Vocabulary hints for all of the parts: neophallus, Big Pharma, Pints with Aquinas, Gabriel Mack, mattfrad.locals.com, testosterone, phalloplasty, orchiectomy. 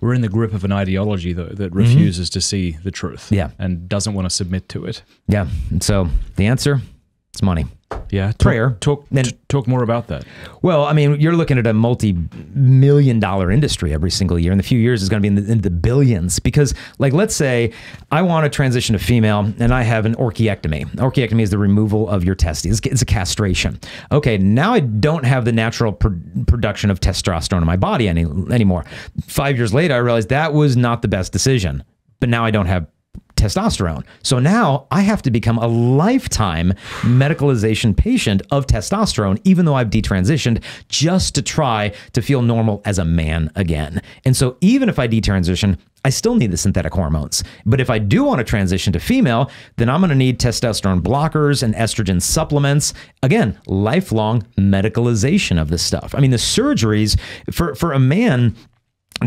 We're in the grip of an ideology, though, that refuses to see the truth and doesn't want to submit to it. Yeah. And so the answer, it's money. Yeah. Prayer. Talk more about that. Well, I mean, you're looking at a multi-million-dollar industry every single year. In the few years, it's going to be in the billions. Because, like, let's say I want to transition to female, and I have an orchiectomy. Orchiectomy is the removal of your testes. It's a castration. Okay, now I don't have the natural production of testosterone in my body anymore. 5 years later, I realized that was not the best decision. But now I don't have testosterone. So now I have to become a lifetime medicalization patient of testosterone, even though I've detransitioned, just to try to feel normal as a man again. And so even if I detransition, I still need the synthetic hormones. But if I do want to transition to female, then I'm going to need testosterone blockers and estrogen supplements. Again, lifelong medicalization of this stuff. I mean, the surgeries for a man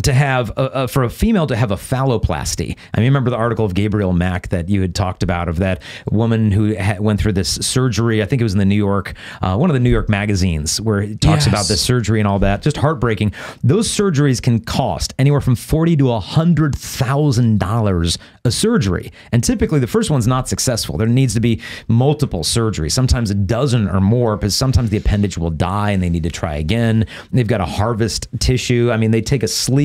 to have, for a female to have a phalloplasty. I remember the article of Gabriel Mack that you had talked about, of that woman who went through this surgery. I think it was in the New York, one of the New York magazines, where it talks about this surgery and all that. Just heartbreaking. Those surgeries can cost anywhere from $40,000 to $100,000 a surgery. And typically the first one's not successful. There needs to be multiple surgeries, sometimes a dozen or more, because sometimes the appendage will die and they need to try again. They've got to harvest tissue. I mean, they take a sleeve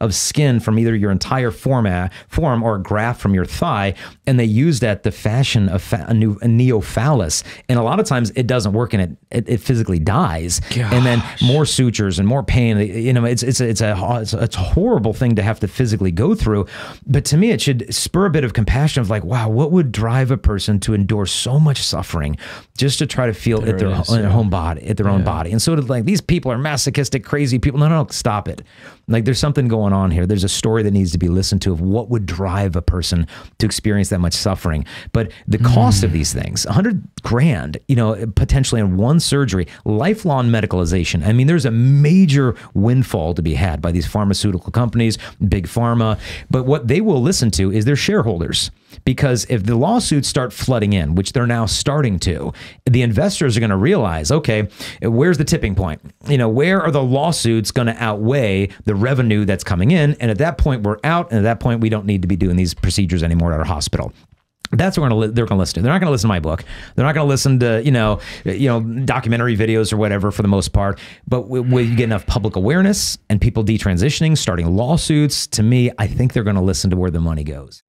of skin from either your entire form or a graft from your thigh, and they use that to fashion a neophallus. And a lot of times it doesn't work, and it physically dies. Gosh. And then more sutures and more pain. You know, it's a horrible thing to have to physically go through. But to me, it should spur a bit of compassion of, like, wow, what would drive a person to endure so much suffering just to try to feel at their own body? And so, like, these people are masochistic, crazy people. No, no, stop it. Like, there's something going on here. There's a story that needs to be listened to of what would drive a person to experience that much suffering. But the cost of these things, $100,000, you know, potentially in one surgery, lifelong medicalization. I mean, there's a major windfall to be had by these pharmaceutical companies, big pharma. But what they will listen to is their shareholders. Because if the lawsuits start flooding in, which they're now starting to, the investors are going to realize, okay, where's the tipping point? You know, where are the lawsuits going to outweigh the revenue that's coming in? And at that point, we're out. And at that point, we don't need to be doing these procedures anymore at our hospital. That's what they're going to listen to. They're not going to listen to my book. They're not going to listen to, you know, documentary videos or whatever, for the most part. But when you get enough public awareness and people detransitioning, starting lawsuits, to me, I think they're going to listen to where the money goes.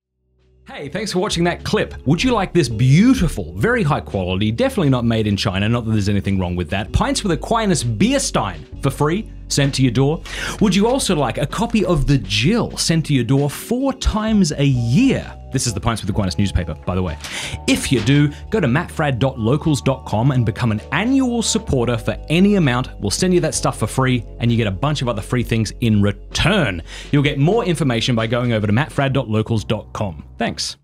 Hey, thanks for watching that clip. Would you like this beautiful, very high quality, definitely not made in China, not that there's anything wrong with that, Pints with Aquinas beer stein for free, sent to your door? Would you also like a copy of The Jill sent to your door 4 times a year? This is the Pints with Aquinas newspaper, by the way. If you do, go to mattfrad.locals.com and become an annual supporter for any amount. We'll send you that stuff for free, and you get a bunch of other free things in return. You'll get more information by going over to mattfrad.locals.com. Thanks.